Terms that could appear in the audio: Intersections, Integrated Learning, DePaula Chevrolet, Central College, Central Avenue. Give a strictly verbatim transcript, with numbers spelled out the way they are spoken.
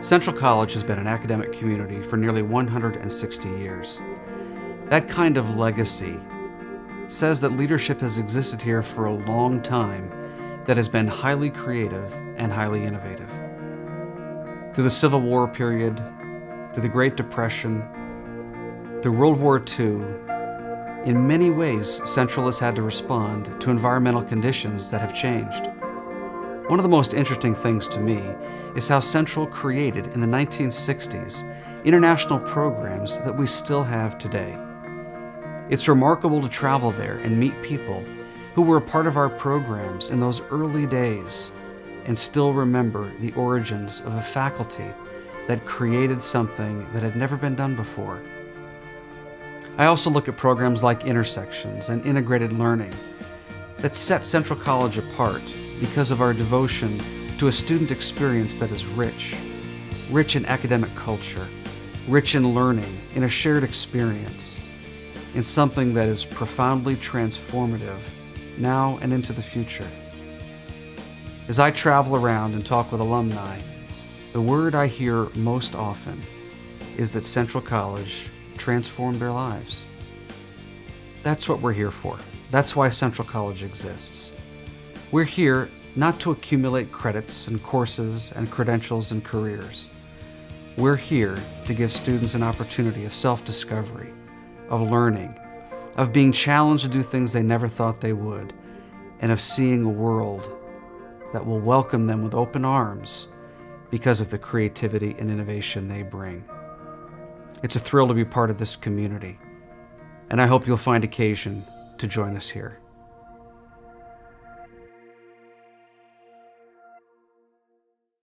Central College has been an academic community for nearly one hundred sixty years. That kind of legacy says that leadership has existed here for a long time that has been highly creative and highly innovative. Through the Civil War period, through the Great Depression, through World War Two, in many ways, Central has had to respond to environmental conditions that have changed. One of the most interesting things to me is how Central created, in the nineteen sixties, international programs that we still have today. It's remarkable to travel there and meet people who were a part of our programs in those early days and still remember the origins of a faculty that created something that had never been done before. I also look at programs like Intersections and Integrated Learning that set Central College apart because of our devotion to a student experience that is rich, rich in academic culture, rich in learning, in a shared experience, in something that is profoundly transformative now and into the future. As I travel around and talk with alumni, the word I hear most often is that Central College transformed their lives. That's what we're here for. That's why Central College exists. We're here not to accumulate credits and courses and credentials and careers. We're here to give students an opportunity of self-discovery, of learning, of being challenged to do things they never thought they would, and of seeing a world that will welcome them with open arms because of the creativity and innovation they bring. It's a thrill to be part of this community, and I hope you'll find occasion to join us here.